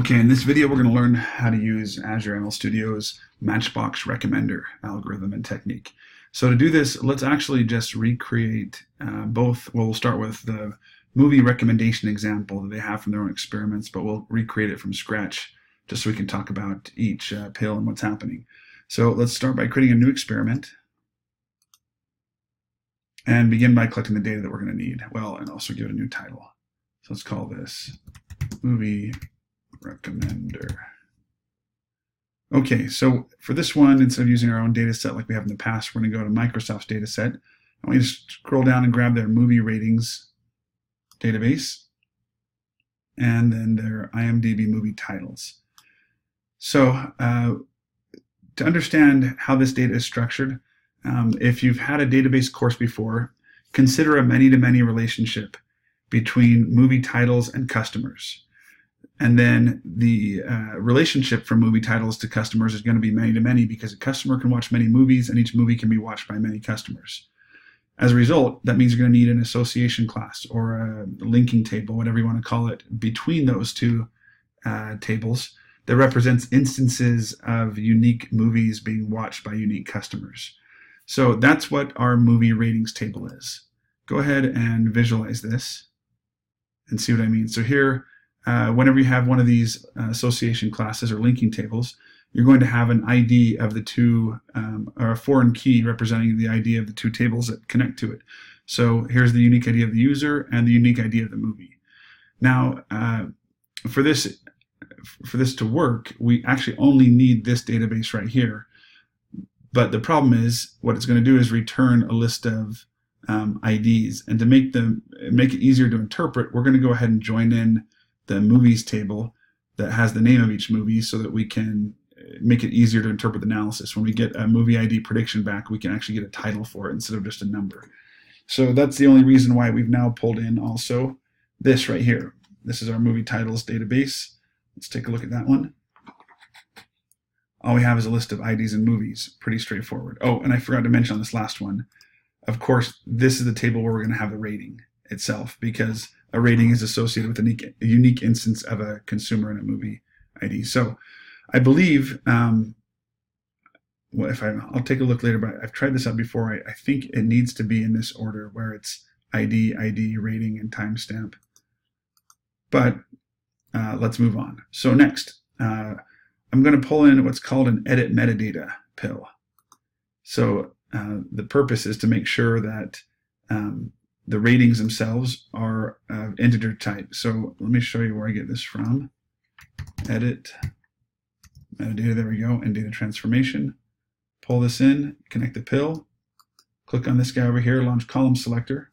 Okay, in this video, we're going to learn how to use Azure ML Studio's Matchbox recommender algorithm and technique. So to do this, let's actually just recreate we'll start with the movie recommendation example that they have from their own experiments, but we'll recreate it from scratch just so we can talk about each pill and what's happening. So let's start by creating a new experiment and begin by collecting the data that we're going to need. Well, and also give it a new title. So let's call this movie recommender. Okay, so for this one, instead of using our own data set like we have in the past, we're going to go to Microsoft's data set. I want you to scroll down and grab their movie ratings database and then their IMDb movie titles. So to understand how this data is structured, if you've had a database course before, consider a many-to-many relationship between movie titles and customers. And then the relationship from movie titles to customers is going to be many-to-many because a customer can watch many movies and each movie can be watched by many customers. As a result, that means you're going to need an association class or a linking table, whatever you want to call it, between those two tables that represents instances of unique movies being watched by unique customers. So that's what our movie ratings table is. Go ahead and visualize this and see what I mean. So here, whenever you have one of these association classes or linking tables, you're going to have an ID of the two, or a foreign key representing the ID of the two tables that connect to it. So here's the unique ID of the user and the unique ID of the movie. Now, for this to work, we actually only need this database right here. But the problem is, what it's going to do is return a list of IDs. And to make it easier to interpret, we're going to go ahead and join in the movies table that has the name of each movie so that we can make it easier to interpret the analysis. When we get a movie ID prediction back, we can actually get a title for it instead of just a number. So that's the only reason why we've now pulled in also this right here. This is our movie titles database. Let's take a look at that one. All we have is a list of IDs and movies. Pretty straightforward. Oh, and I forgot to mention on this last one, of course, this is the table where we're going to have the rating itself, because a rating is associated with a unique instance of a consumer in a movie ID. So I believe, I'll take a look later, but I've tried this out before. I think it needs to be in this order where it's ID, rating, and timestamp. But let's move on. So next, I'm going to pull in what's called an edit metadata pill. So the purpose is to make sure that the ratings themselves are of integer type. So let me show you where I get this from. Edit metadata, there we go, and data transformation. Pull this in, connect the pill, click on this guy over here, launch column selector.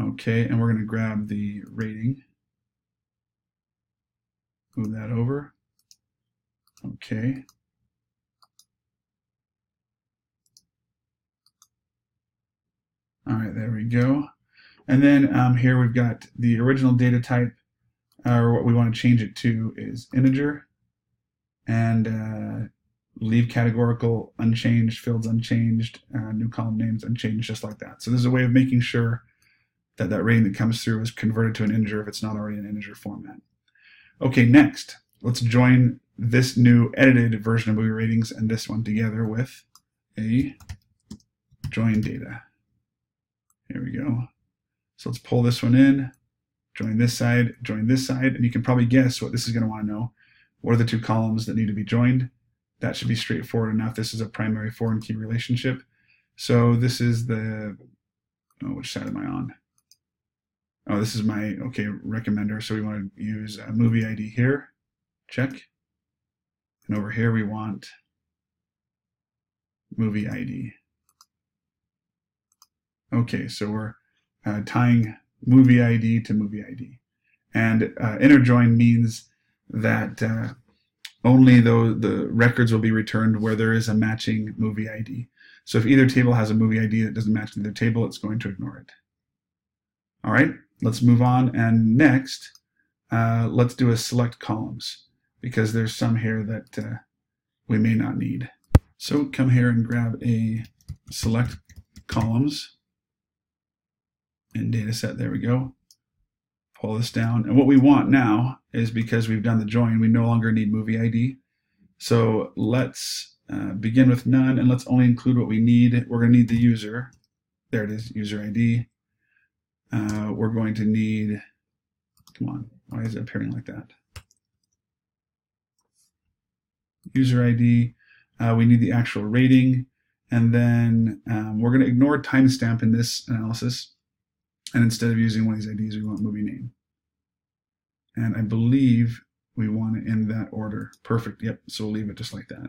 Okay, and we're going to grab the rating. Move that over. Okay. All right, there we go. And then here we've got the original data type, or what we want to change it to is integer, and leave categorical unchanged, fields unchanged, new column names unchanged, just like that. So this is a way of making sure that that rating that comes through is converted to an integer if it's not already in integer format. Okay, next, let's join this new edited version of movie ratings and this one together with a join data. Here we go. So let's pull this one in, join this side, and you can probably guess what this is going to want to know. What are the two columns that need to be joined? That should be straightforward enough. This is a primary foreign key relationship. So this is the, which side am I on? Oh, this is my, okay, recommender. So we want to use a movie ID here, check. And over here we want movie ID. Okay, so we're tying movie ID to movie ID. And inner join means that only the records will be returned where there is a matching movie ID. So if either table has a movie ID that doesn't match the other table, it's going to ignore it. All right, let's move on. And next, let's do a select columns, because there's some here that we may not need. So come here and grab a select columns in data set, there we go. pull this down. And what we want now is, because we've done the join, we no longer need movie ID. So let's begin with none, and let's only include what we need. We're going to need the user. There it is, user ID. We're going to need, come on, why is it appearing like that? User ID. We need the actual rating. And then we're going to ignore timestamp in this analysis. And instead of using one of these IDs, we want movie name. And I believe we want it in that order. Perfect. Yep. So we'll leave it just like that.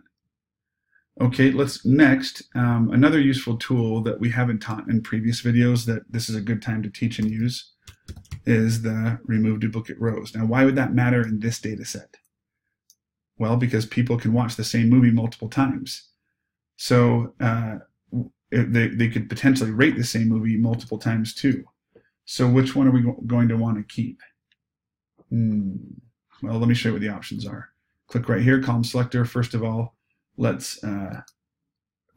Okay. Let's next, another useful tool that we haven't taught in previous videos that this is a good time to teach and use is the remove duplicate rows. Now, why would that matter in this data set? Well, because people can watch the same movie multiple times. So they could potentially rate the same movie multiple times too. So which one are we going to want to keep? Well, let me show you what the options are. Click right here, column selector. First of all, let's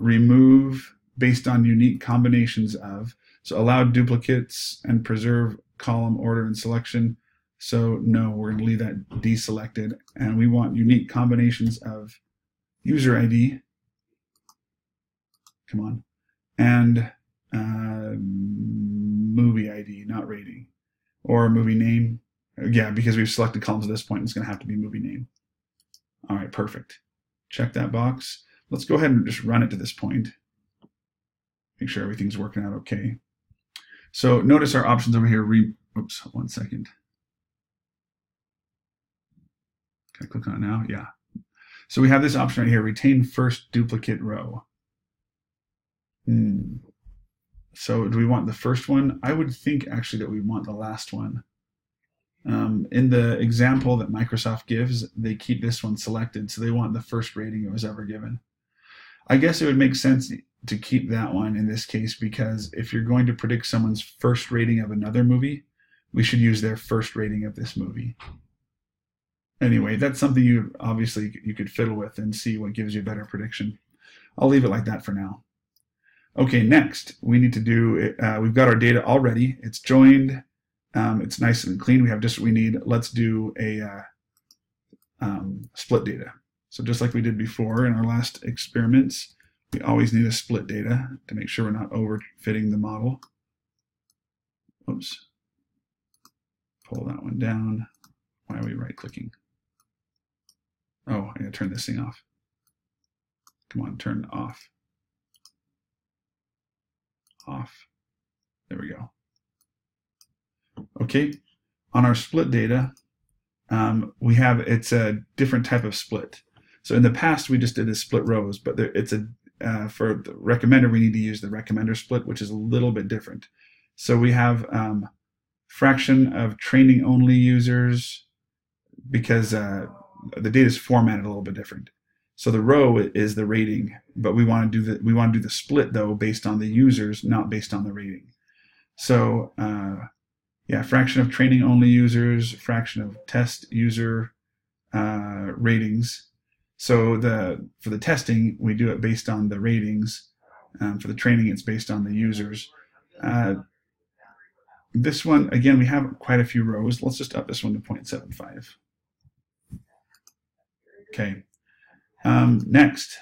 remove based on unique combinations of. So allow duplicates and preserve column order and selection. So no, we're going to leave that deselected, and we want unique combinations of user ID. Come on, and movie ID, not rating, or movie name. Yeah, because we've selected columns at this point, it's going to have to be movie name. All right, perfect. Check that box. Let's go ahead and just run it to this point. Make sure everything's working out okay. So notice our options over here. Oops, 1 second. I click on it now. Yeah. So we have this option right here, retain first duplicate row. So do we want the first one? I would think actually that we want the last one. In the example that Microsoft gives, they keep this one selected. So they want the first rating it was ever given. I guess it would make sense to keep that one in this case, because if you're going to predict someone's first rating of another movie, we should use their first rating of this movie. Anyway, that's something you obviously you could fiddle with and see what gives you a better prediction. I'll leave it like that for now. Okay, next we need to do, we've got our data already. It's joined. It's nice and clean. We have just what we need. Let's do a split data. So just like we did before in our last experiments, we always need a split data to make sure we're not overfitting the model. Oops. Pull that one down. Why are we right clicking? Oh, I'm going to turn this thing off. Come on, turn off. Off. There we go. Okay. On our split data, we have, it's a different type of split. So in the past, we just did a split rows, but there, it's a, for the recommender, we need to use the recommender split, which is a little bit different. So we have fraction of training only users, because the data is formatted a little bit different. So the row is the rating, but we want to do the split though based on the users, not based on the rating. So yeah, fraction of training only users, fraction of test user ratings. So for the testing we do it based on the ratings. For the training it's based on the users. This one, again, we have quite a few rows. Let's just up this one to 0.75. Okay. Next,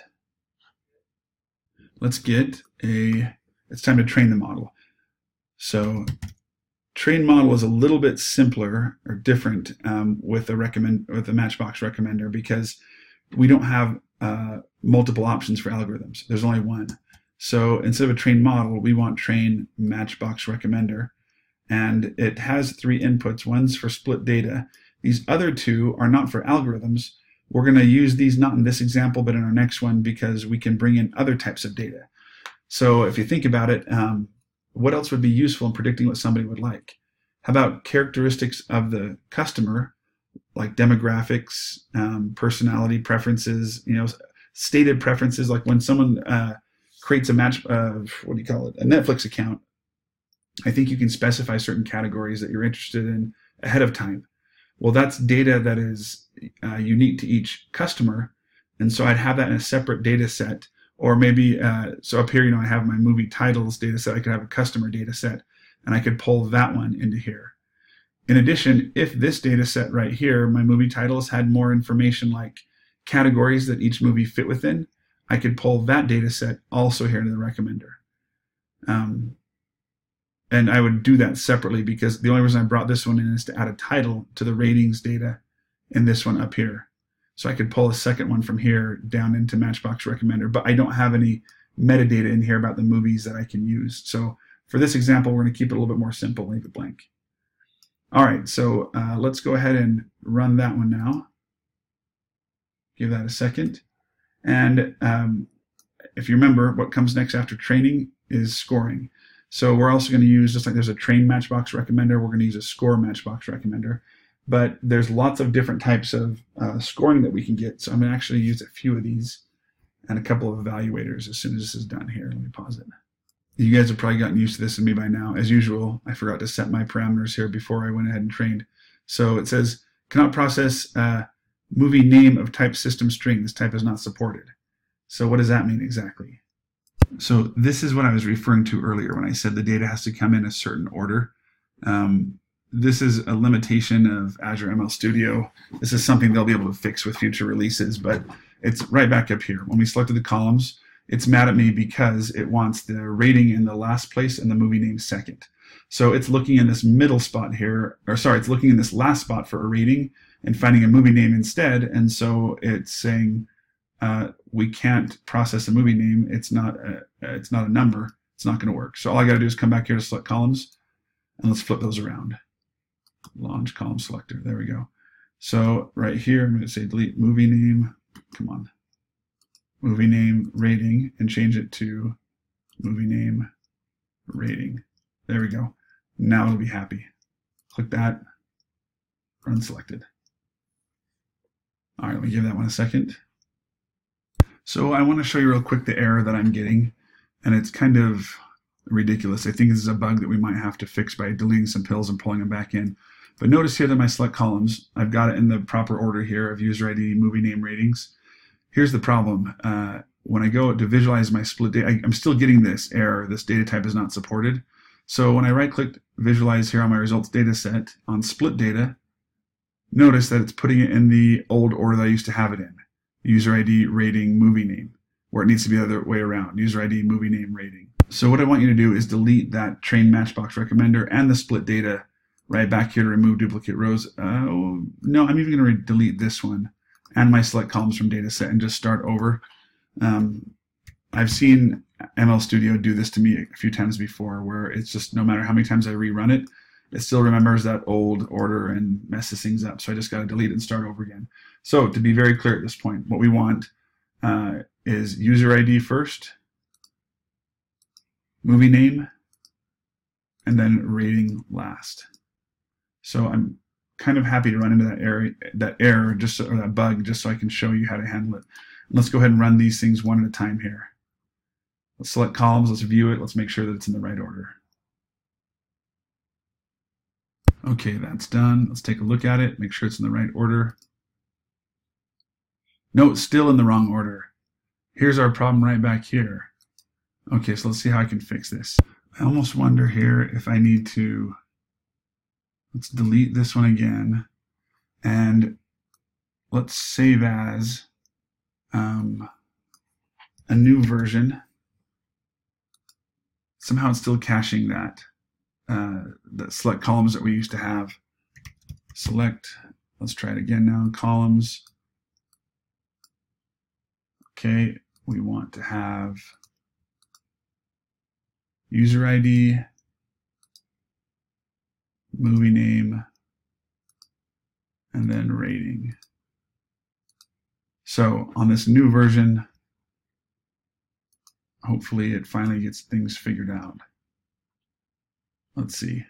let's get a, it's time to train the model. So train model is a little bit simpler or different with a Matchbox recommender, because we don't have multiple options for algorithms. There's only one. So instead of a train model, we want train Matchbox recommender. And it has 3 inputs. One's for split data. These other 2 are not for algorithms. We're going to use these not in this example, but in our next one, because we can bring in other types of data. So if you think about it, what else would be useful in predicting what somebody would like? How about characteristics of the customer, like demographics, personality preferences, you know, stated preferences, like when someone creates a match, a Netflix account. I think you can specify certain categories that you're interested in ahead of time. Well, that's data that is unique to each customer. And so I'd have that in a separate data set, or maybe, so up here, you know, I have my movie titles data set. I could have a customer data set, and I could pull that one into here. In addition, if this data set right here, my movie titles, had more information like categories that each movie fit within, I could pull that data set also here to the recommender. And I would do that separately, because the only reason I brought this one in is to add a title to the ratings data and this one up here. So I could pull a second one from here down into Matchbox Recommender, but I don't have any metadata in here about the movies that I can use. So for this example, we're going to keep it a little bit more simple, leave it blank. All right, so let's go ahead and run that one now. Give that a second. And if you remember, what comes next after training is scoring. So we're also going to use, just like there's a train Matchbox Recommender, we're going to use a score Matchbox Recommender. But there's lots of different types of scoring that we can get. So I'm going to actually use a few of these and a couple of evaluators as soon as this is done here. Let me pause it. You guys have probably gotten used to this and me by now. As usual, I forgot to set my parameters here before I went ahead and trained. So it says, cannot process movie name of type system string. This type is not supported. So what does that mean exactly? So this is what I was referring to earlier when I said the data has to come in a certain order. This is a limitation of Azure ML Studio. This is something they'll be able to fix with future releases, but it's right back up here. When we selected the columns, it's mad at me because it wants the rating in the last place and the movie name second. So it's looking in this middle spot here, or sorry, it's looking in this last spot for a rating and finding a movie name instead. And so it's saying we can't process a movie name. It's not a number. It's not going to work. So all I got to do is come back here to select columns, and let's flip those around. Launch column selector. There we go. So right here, I'm going to say delete movie name. Come on. Movie name rating, and change it to movie name rating. There we go. Now it'll be happy. Click that. Run selected. All right, let me give that one a second. So I want to show you real quick the error that I'm getting, and it's kind of ridiculous. I think this is a bug that we might have to fix by deleting some pills and pulling them back in. But notice here that my select columns, I've got it in the proper order here of user ID, movie name ratings. Here's the problem. When I go to visualize my split data, I'm still getting this error. This data type is not supported. So when I right-click visualize here on my results data set on split data, notice that it's putting it in the old order that I used to have it in. User ID, rating, movie name, where it needs to be the other way around. User ID, movie name, rating. So what I want you to do is delete that train Matchbox Recommender and the split data right back here to remove duplicate rows. No, I'm even going to delete this one and my select columns from data set and just start over. I've seen ML Studio do this to me a few times before, where it's just no matter how many times I rerun it, it still remembers that old order and messes things up. So I just got to delete it and start over again. So to be very clear at this point, what we want is user ID first, movie name, and then rating last. So I'm kind of happy to run into that error, or that bug, just so I can show you how to handle it. And let's go ahead and run these things one at a time here. Let's select columns, let's view it, let's make sure that it's in the right order. Okay, that's done. Let's take a look at it, make sure it's in the right order. No, it's still in the wrong order. Here's our problem right back here. Okay, so let's see how I can fix this. I almost wonder here if I need to. Let's delete this one again, and let's save as a new version. Somehow it's still caching that the select columns that we used to have. Select, let's try it again now, columns. Okay, we want to have user ID, movie name, and then rating. So on this new version, hopefully it finally gets things figured out. Let's see.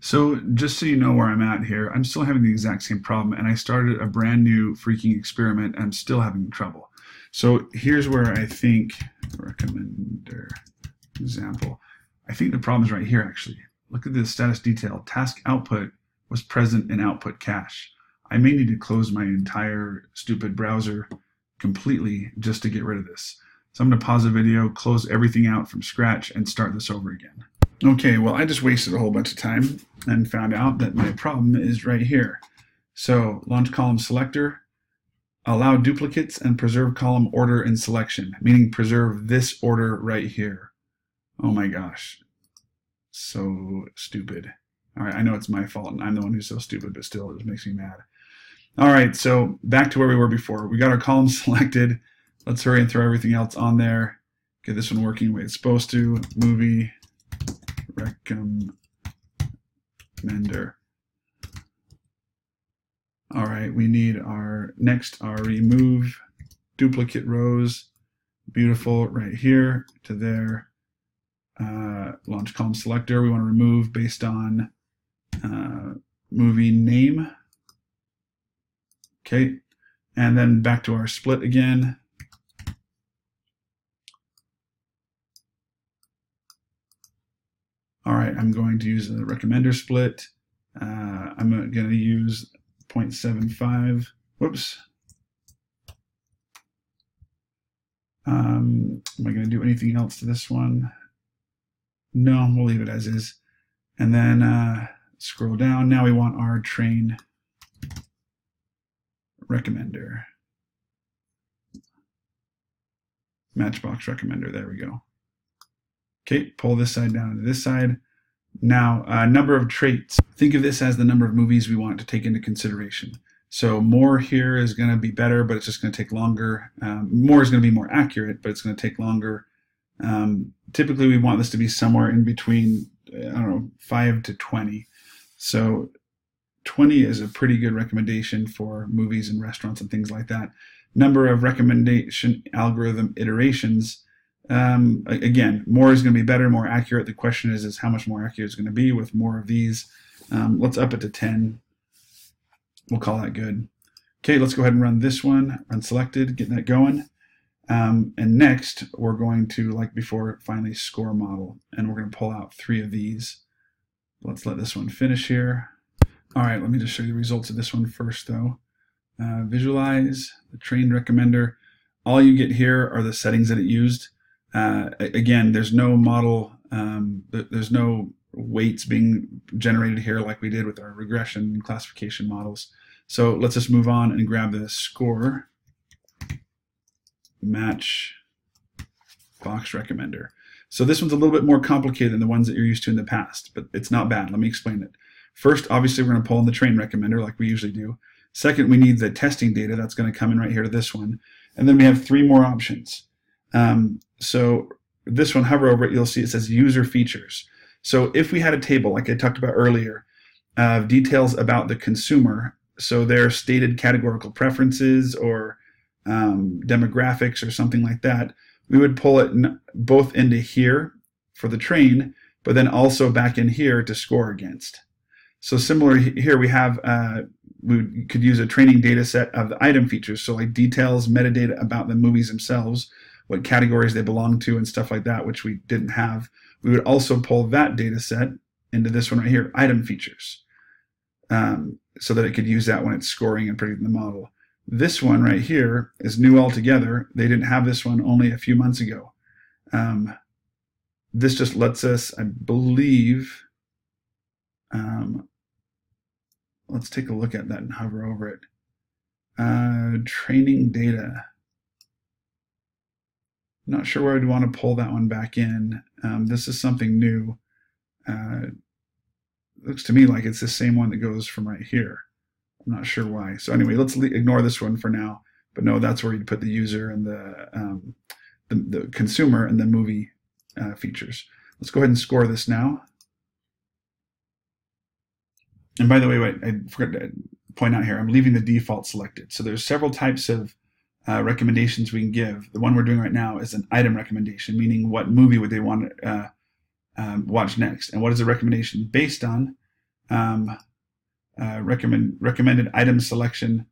So just so you know where I'm at here, I'm still having the exact same problem, and I started a brand new freaking experiment, and I'm still having trouble. So here's where I think, recommender example, I think the problem is right here actually. Look at the status detail. Task output was present in output cache. I may need to close my entire stupid browser completely just to get rid of this. So I'm going to pause the video, close everything out from scratch, and start this over again. Okay, well, I just wasted a whole bunch of time and found out that my problem is right here. So launch column selector, allow duplicates and preserve column order and selection, meaning preserve this order right here. Oh my gosh, so stupid. All right, I know it's my fault and I'm the one who's so stupid, but still, it just makes me mad. All right, so back to where we were before. We got our column selected. Let's hurry and throw everything else on there. Get this one working the way it's supposed to. Movie recommender. All right, we need our remove duplicate rows. Beautiful, right here to there. Launch column selector. We want to remove based on movie name. Okay, and then back to our split again. All right, I'm going to use the recommender split. I'm going to use 0.75. Whoops. Am I going to do anything else to this one? No, we'll leave it as is. And then scroll down. Now we want our train recommender. Matchbox recommender. There we go. Okay, pull this side down to this side. Now, number of traits. Think of this as the number of movies we want to take into consideration. So more here is going to be better, but it's just going to take longer. More is going to be more accurate, but it's going to take longer. Typically, we want this to be somewhere in between, I don't know, 5 to 20. So 20 is a pretty good recommendation for movies and restaurants and things like that. Number of recommendation algorithm iterations. Again, more is going to be better, more accurate. The question is how much more accurate it's going to be with more of these. Let's up it to 10. We'll call that good. Okay, let's go ahead and run this one, run selected, getting that going. And next, we're going to, like before, finally score model. And we're going to pull out 3 of these. Let's let this one finish here. All right, let me just show you the results of this one first, though. Visualize the trained recommender. All you get here are the settings that it used. Again, there's no model, there's no weights being generated here like we did with our regression and classification models. So let's just move on and grab the score match box recommender. So this one's a little bit more complicated than the ones that you're used to in the past, but it's not bad. Let me explain it. First, obviously, we're going to pull in the train recommender like we usually do. Second, we need the testing data that's going to come in right here to this one. And then we have 3 more options. So this one, hover over it, you'll see it says user features. So if we had a table, like I talked about earlier, of details about the consumer, so their stated categorical preferences or demographics or something like that, we would pull it both into here for the train, but then also back in here to score against. So similar here, we have we could use a training data set of the item features, so like details, metadata about the movies themselves, what categories they belong to and stuff like that, which we didn't have. We would also pull that data set into this one right here, item features, so that it could use that when it's scoring and predicting the model. This one right here is new altogether. They didn't have this one only a few months ago. This just lets us, I believe, let's take a look at that and hover over it. Training data. Not sure where I'd want to pull that one back in. This is something new. Looks to me like it's the same one that goes from right here. I'm not sure why. So anyway, let's ignore this one for now. But no, that's where you'd put the user and the consumer and the movie features. Let's go ahead and score this now. And by the way, wait, I forgot to point out here, I'm leaving the default selected. So there's several types of recommendations we can give. The one we're doing right now is an item recommendation, meaning what movie would they want to watch next, and what is the recommendation based on? Recommended item selection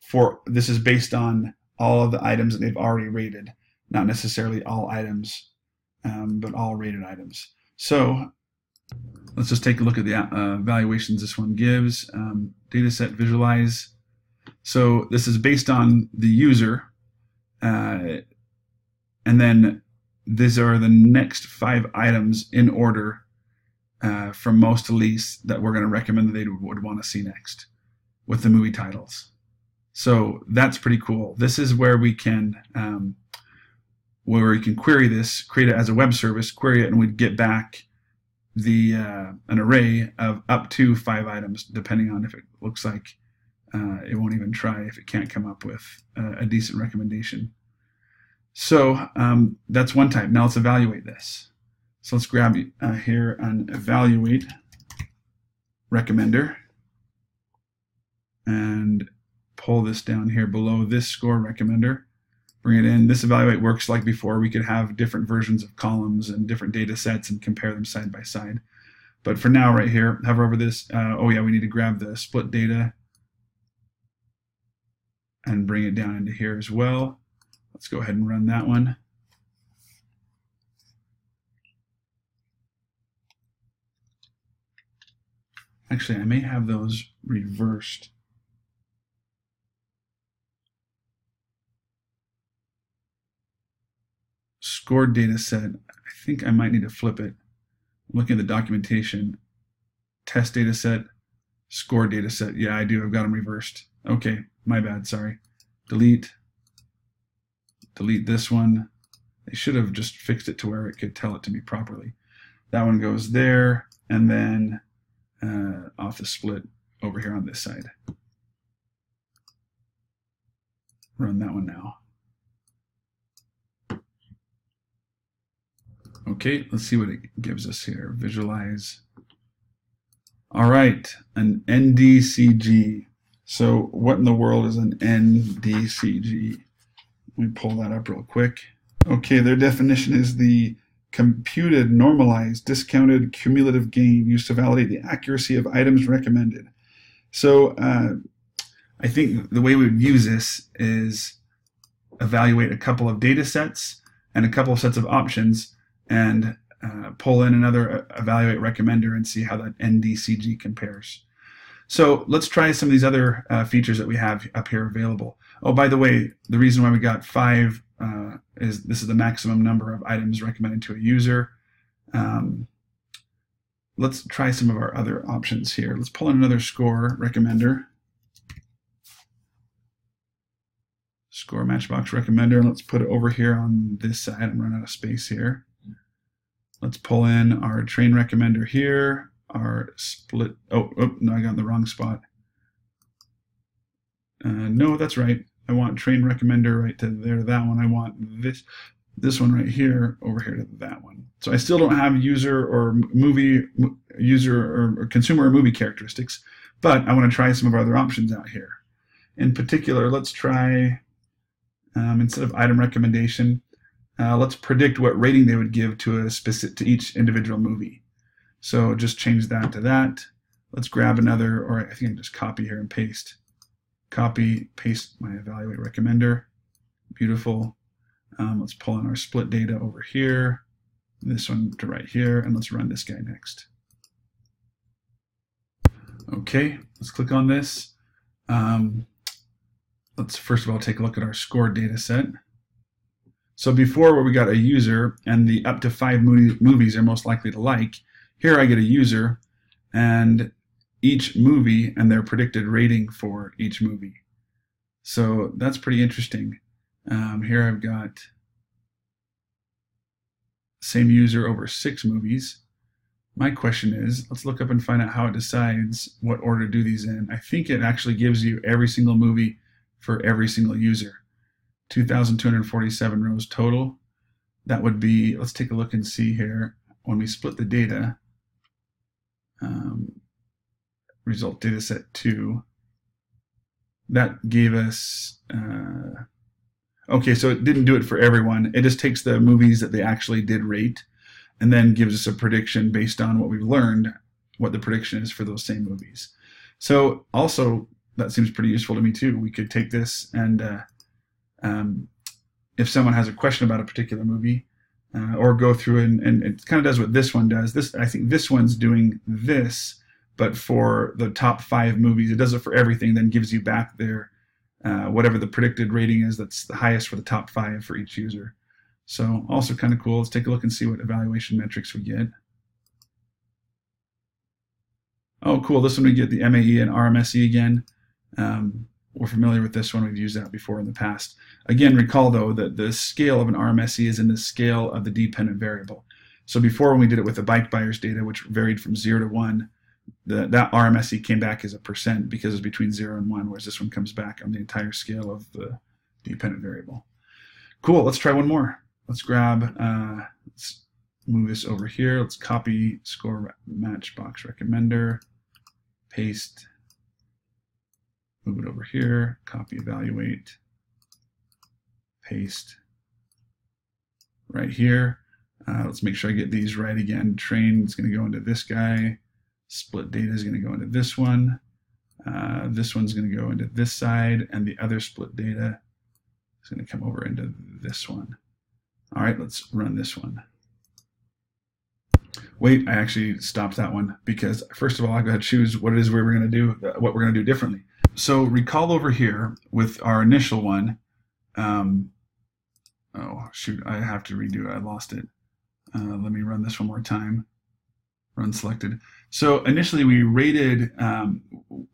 for this is based on all of the items that they've already rated, not necessarily all items, but all rated items. So let's just take a look at the valuations this one gives. Data set visualize. So this is based on the user, and then These are the next 5 items in order from most to least that we're going to recommend that they would want to see next with the movie titles. So that's pretty cool. This is where you can query this, create it as a web service, query it, and we'd get back an array of up to 5 items, depending on if it looks like it won't even try if it can't come up with a decent recommendation. So that's one type. Now let's evaluate this. So let's grab here an evaluate recommender and pull this down here below this score recommender. Bring it in. This evaluate works like before. We could have different versions of columns and different data sets and compare them side by side. But for now, right here, hover over this. We need to grab the split data and bring it down into here as well. Let's go ahead and run that one. Actually, I may have those reversed. Scored data set, I think I might need to flip it. Look at the documentation. Test data set, score data set. Yeah, I do. I've got them reversed. Okay, my bad. Sorry. Delete this one. They should have just fixed it to where it could tell it to me properly. That one goes there, and then off the split over here on this side. Run that one now. Okay, let's see what it gives us here. Visualize. All right, an NDCG. So what in the world is an NDCG? Let me pull that up real quick. Okay, their definition is the computed, normalized, discounted, cumulative gain used to validate the accuracy of items recommended. So I think the way we would use this is evaluate a couple of data sets and a couple of sets of options, and pull in another evaluate recommender and see how that NDCG compares. So let's try some of these other features that we have up here available. Oh, by the way, the reason why we got 5 is this is the maximum number of items recommended to a user. Let's try some of our other options here. Let's pull in another score recommender. Score Matchbox recommender. Let's put it over here on this side. I'm running out of space here. Let's pull in our train recommender here, our split. Oh no, I got in the wrong spot. No, that's right. I want train recommender right to there, that one. I want this one right here over here to that one. So I still don't have consumer or movie characteristics, but I want to try some of our other options out here. In particular, let's try, instead of item recommendation, let's predict what rating they would give to each individual movie. So just change that to that. Let's grab another, or I think I just copy here and paste. Copy, paste my evaluate recommender. Beautiful. Let's pull in our split data over here, this one to right here, and let's run this guy next. Okay, let's click on this. Let's first of all take a look at our score data set. So before, where we got a user and the up to 5 movies are most likely to like, here I get a user and each movie and their predicted rating for each movie. So that's pretty interesting. Here I've got same user over 6 movies. My question is, let's look up and find out how it decides what order to do these in. I think it actually gives you every single movie for every single user. 2,247 rows total. That would be, let's take a look and see here, when we split the data, result data set 2, that gave us, okay, so it didn't do it for everyone. It just takes the movies that they actually did rate and then gives us a prediction based on what we've learned, what the prediction is for those same movies. So also, that seems pretty useful to me too. We could take this and if someone has a question about a particular movie, or go through and it kind of does what this one does. This, I think this one's doing this, but for the top 5 movies, it does it for everything, then gives you back their whatever the predicted rating is that's the highest for the top 5 for each user. So also kind of cool. Let's take a look and see what evaluation metrics we get. Oh, cool. This one we get the MAE and RMSE again. We're familiar with this one. We've used that before in the past. Again, recall, though, that the scale of an RMSE is in the scale of the dependent variable. So before, when we did it with the bike buyers data, which varied from 0 to 1, that RMSE came back as a percent because it's between 0 and 1, whereas this one comes back on the entire scale of the dependent variable. Cool. Let's try one more. Let's grab, let's move this over here. Let's copy score matchbox recommender, paste, move it over here, copy evaluate, paste right here. Let's make sure I get these right again. Train is going to go into this guy. Split data is going to go into this one. This one's going to go into this side, and the other split data is going to come over into this one. All right, let's run this one. Wait, I actually stopped that one because, first of all, I've got to choose what it is we were going to do, what we're going to do differently. So recall over here with our initial one. Oh, shoot, I have to redo it. I lost it. Let me run this one more time. Run selected. So initially we rated,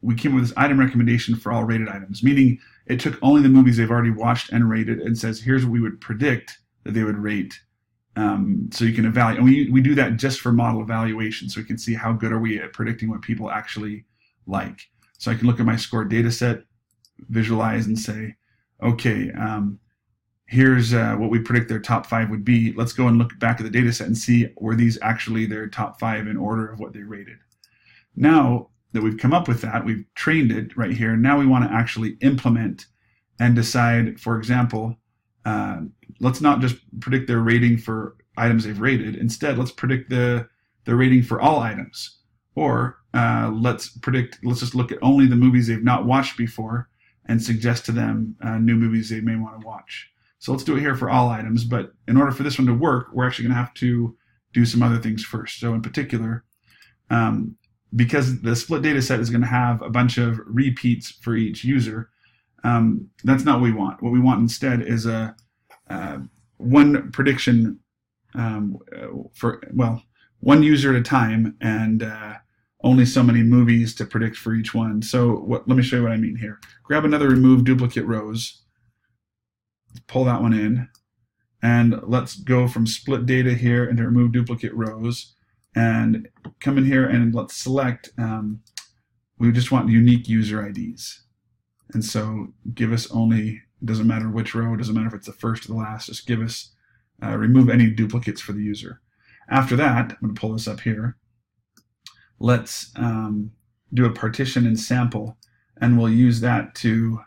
we came up with this item recommendation for all rated items, meaning it took only the movies they've already watched and rated and says, here's what we would predict that they would rate. So you can evaluate. And we do that just for model evaluation, so we can see how good are we at predicting what people actually like. So I can look at my score data set, visualize, and say, okay, here's what we predict their top 5 would be. Let's go and look back at the data set and see were these actually their top 5 in order of what they rated. Now that we've come up with that, we've trained it right here. Now we want to actually implement and decide, for example, let's not just predict their rating for items they've rated. Instead, let's predict the rating for all items. Or let's just look at only the movies they've not watched before and suggest to them new movies they may want to watch. So let's do it here for all items. But in order for this one to work, we're actually going to have to do some other things first. So in particular, because the split data set is going to have a bunch of repeats for each user, that's not what we want. What we want instead is a one prediction one user at a time, and only so many movies to predict for each one. So let me show you what I mean here. Grab another remove duplicate rows, pull that one in, and let's go from split data here into remove duplicate rows, and come in here and let's select, we just want unique user IDs. And so give us only, doesn't matter which row, doesn't matter if it's the first or the last, just give us, remove any duplicates for the user. After that, I'm going to pull this up here. Let's do a partition and sample, and we'll use that to,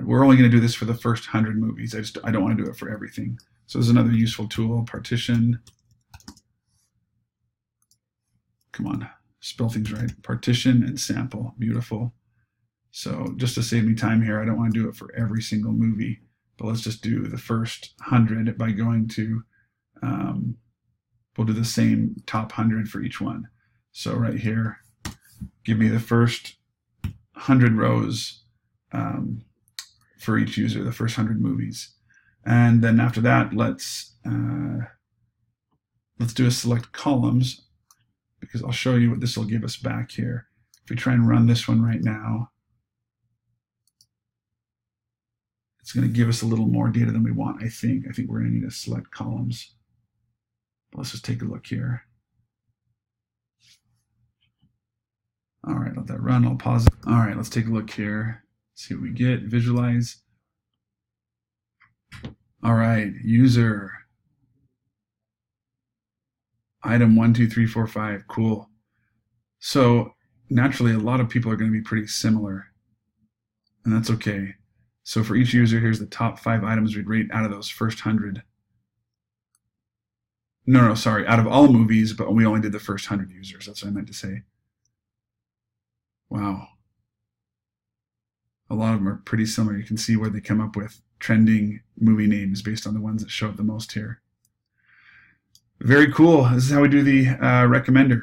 we're only going to do this for the first 100 movies. I don't want to do it for everything. So there's another useful tool, partition. Come on, spell things right. Partition and sample, beautiful. So just to save me time here, I don't want to do it for every single movie, but let's just do the first 100 by going to, we'll do the same top 100 for each one. So right here, give me the first 100 rows for each user, the first 100 movies. And then after that, let's do a select columns, because I'll show you what this will give us back here. If we try and run this one right now, it's going to give us a little more data than we want, I think. I think we're going to need to select columns. But let's just take a look here. All right, let that run. I'll pause it. All right, let's take a look here. See what we get. Visualize. All right, user. Item 1, 2, 3, 4, 5. Cool. So naturally, a lot of people are going to be pretty similar. And that's okay. So for each user, here's the top 5 items we'd rate out of those first 100. No, sorry, out of all movies, but we only did the first 100 users. That's what I meant to say. Wow. A lot of them are pretty similar. You can see where they come up with trending movie names based on the ones that show up the most here. Very cool. This is how we do the recommender.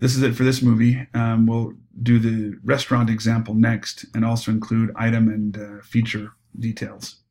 This is it for this movie. We'll do the restaurant example next, and also include item and feature details.